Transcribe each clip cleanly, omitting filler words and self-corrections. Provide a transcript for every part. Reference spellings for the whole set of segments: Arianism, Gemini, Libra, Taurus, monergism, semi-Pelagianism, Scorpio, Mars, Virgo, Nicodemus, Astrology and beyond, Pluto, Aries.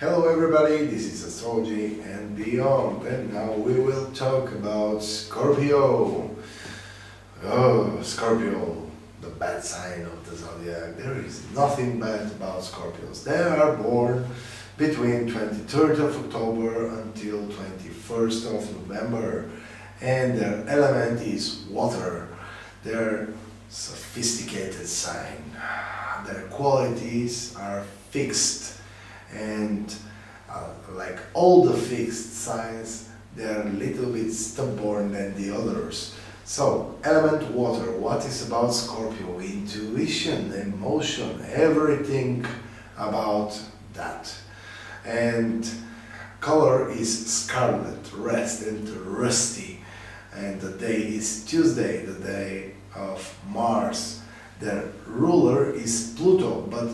Hello everybody, this is Astrology and Beyond, and now we will talk about Scorpio. Oh, Scorpio, the bad sign of the zodiac. There is nothing bad about Scorpios. They are born between 23rd of October until 21st of November, and their element is water. Their sophisticated sign. Their qualities are fixed. And like all the fixed signs, they are a little bit stubborn than the others. So, element water, what is about Scorpio? Intuition, emotion, everything about that. And color is scarlet, red and rusty. And the day is Tuesday, the day of Mars. Their ruler is Pluto, but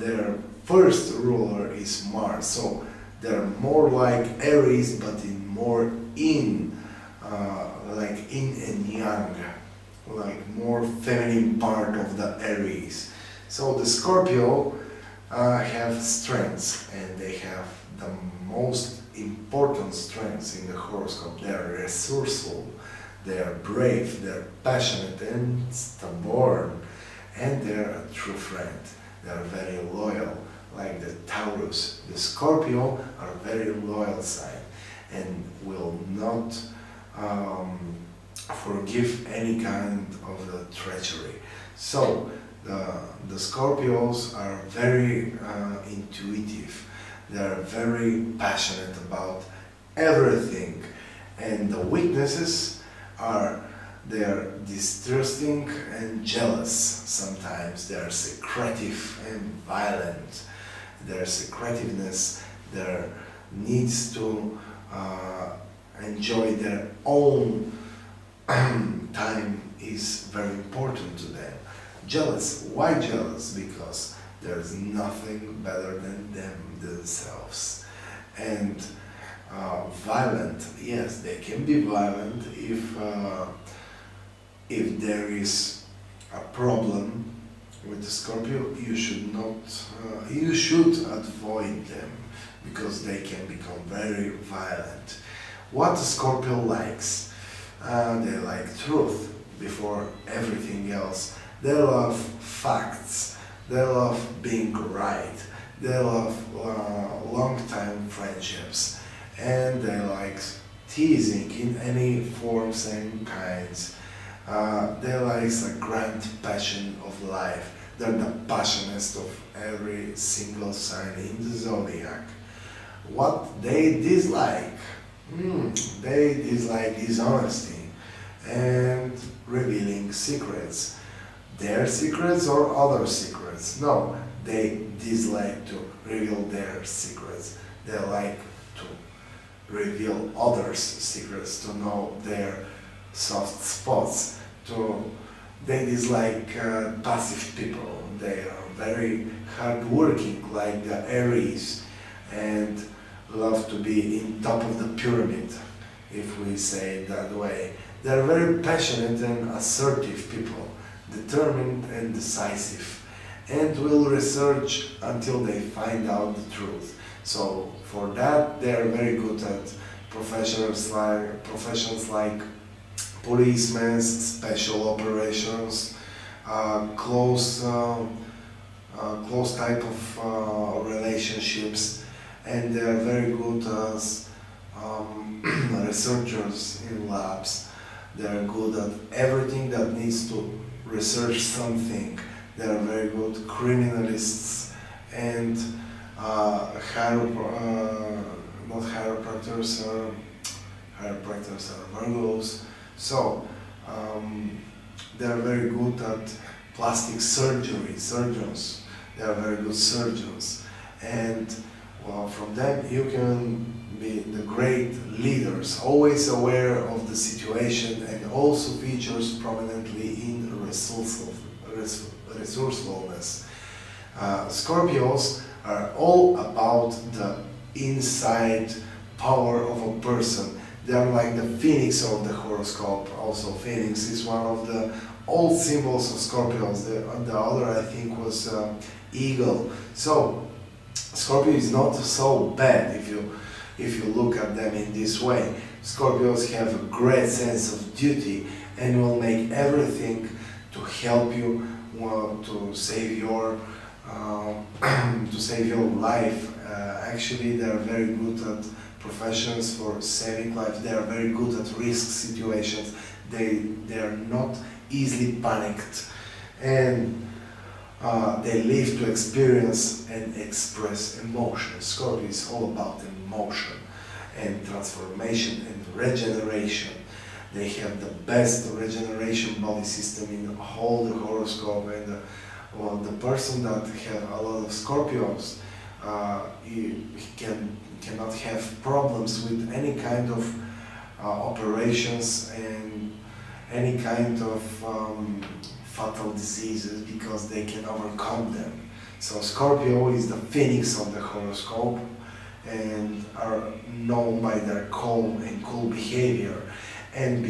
their first ruler is Mars, so they're more like Aries, but in more like yin and yang, like more feminine part of the Aries. So the Scorpio have strengths, and they have the most important strengths in the horoscope. They're resourceful, they're brave, they're passionate and stubborn, and they're a true friend. They're very loyal. Like the Taurus, the Scorpio are very loyal sign and will not forgive any kind of the treachery. So the Scorpios are very intuitive, they are very passionate about everything, and the weaknesses are they are distrusting and jealous sometimes, they are secretive and violent. Their secretiveness, their needs to enjoy their own time is very important to them. Jealous, why jealous? Because there's nothing better than them themselves. And violent, yes, they can be violent if there is a problem with the Scorpio, you should avoid them, because they can become very violent. What the Scorpio likes? They like truth before everything else. They love facts. They love being right. They love long-time friendships, and they like teasing in any forms and kinds. They like a grand passion of life. They're the passionatest of every single sign in the zodiac. What they dislike? They dislike dishonesty and revealing secrets. Their secrets or other secrets? No, they dislike to reveal their secrets. They like to reveal others' secrets, to know their soft spots. They dislike passive people. They are very hardworking, like the Aries, and love to be in top of the pyramid, if we say it that way. They are very passionate and assertive people, determined and decisive, and will research until they find out the truth. So for that, they are very good at professions like policemen, special operations, close type of relationships, and they are very good as researchers in labs. They are good at everything that needs to research something. They are very good criminalists and chiropractors are Virgos. So, they are very good at plastic surgery, surgeons. They are very good surgeons. And well, from them you can be the great leaders, always aware of the situation, and also features prominently in resourcefulness. Scorpios are all about the inside power of a person. They are like the phoenix of the horoscope. Also, phoenix is one of the old symbols of Scorpios. The other, I think, was eagle. So Scorpio is not so bad if you look at them in this way. Scorpios have a great sense of duty and will make everything to help you to save your life. Actually, they are very good at professions for saving life. They are very good at risk situations. They are not easily panicked, and they live to experience and express emotion. Scorpio is all about emotion and transformation and regeneration. They have the best regeneration body system in all the horoscope, and the person that have a lot of Scorpios cannot have problems with any kind of operations and any kind of fatal diseases, because they can overcome them. So Scorpio is the phoenix of the horoscope and are known by their calm and cool behavior and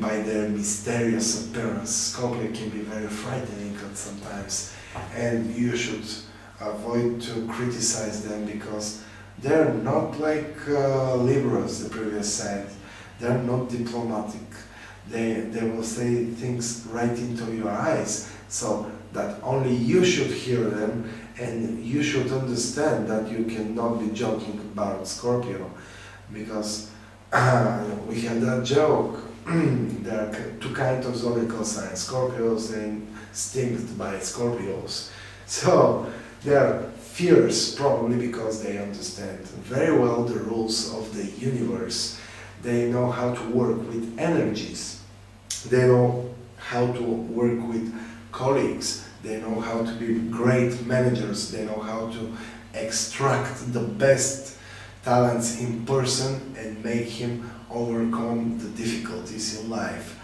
by their mysterious appearance. Scorpio can be very frightening sometimes, and you should avoid to criticize them, because they're not like Libras, the previous sign. They're not diplomatic. They will say things right into your eyes, so that only you should hear them, and you should understand that you cannot be joking about Scorpio, because we have that joke. There are two kinds of zodiacal signs, Scorpios and stinged by Scorpios. So they are fierce, probably because they understand very well the rules of the universe. They know how to work with energies. They know how to work with colleagues. They know how to be great managers. They know how to extract the best talents in person and make him overcome the difficulties in life.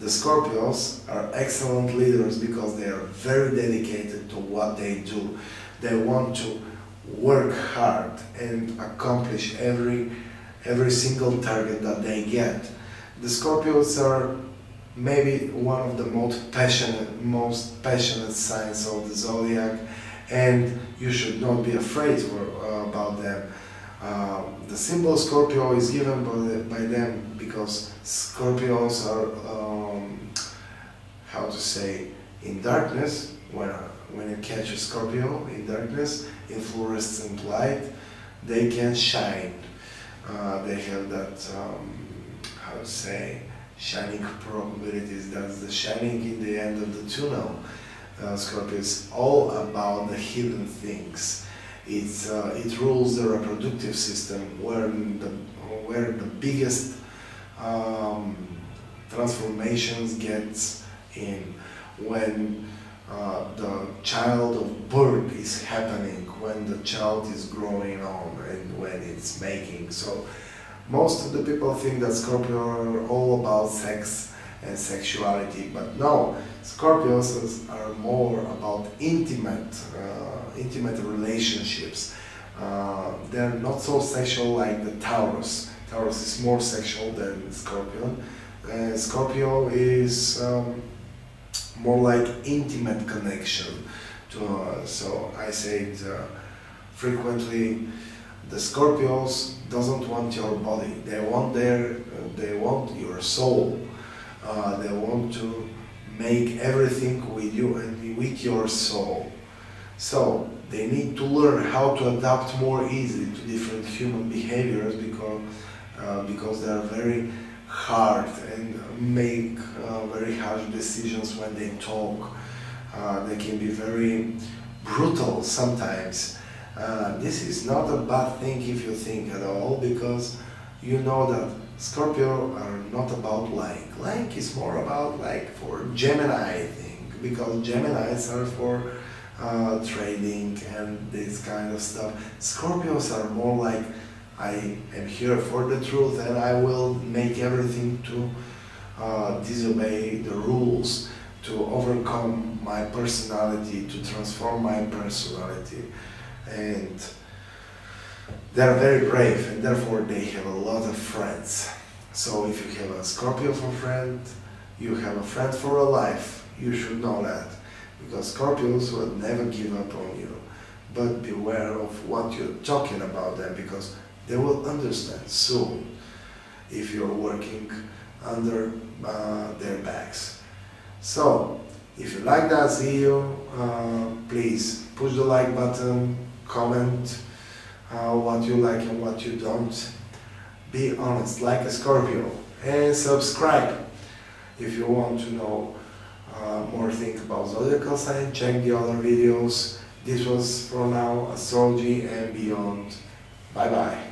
The Scorpios are excellent leaders because they are very dedicated to what they do. They want to work hard and accomplish every single target that they get. The Scorpios are maybe one of the most passionate signs of the zodiac, and you should not be afraid about them. The symbol Scorpio is given by them because Scorpios are, how to say, in darkness. When you catch a Scorpio in darkness, in fluorescent light, they can shine. They have that, how to say, shining probabilities. That's the shining in the end of the tunnel. Scorpio is all about the hidden things. It rules the reproductive system, where the biggest transformations gets in, when the child of birth is happening, when the child is growing on, and when it's making. So most of the people think that Scorpio are all about sex and sexuality, but no, Scorpios are more about intimate relationships. They're not so sexual like the Taurus. Taurus is more sexual than Scorpio. Scorpio is more like intimate connection. So I say it frequently. The Scorpios doesn't want your body. They want they want your soul. They want to make everything with you and with your soul. So they need to learn how to adapt more easily to different human behaviors, because they are very hard and make very harsh decisions when they talk. They can be very brutal sometimes. This is not a bad thing if you think at all, because you know that Scorpio are not about lying. Lying is more about for Gemini thing, because Geminis are for trading and this kind of stuff. Scorpios are more like, I am here for the truth and I will make everything to disobey the rules, to overcome my personality, to transform my personality. And they are very brave, and therefore they have a lot of friends. So if you have a Scorpio for friend, you have a friend for a life. You should know that, because Scorpios will never give up on you. but beware of what you're talking about them, because they will understand soon if you're working under their backs. So, if you like that video, please push the like button, comment what you like and what you don't. Be honest, like a Scorpio, and subscribe if you want to know more things about zodiacal sign. Check the other videos. This was for now astrology and beyond. Bye bye.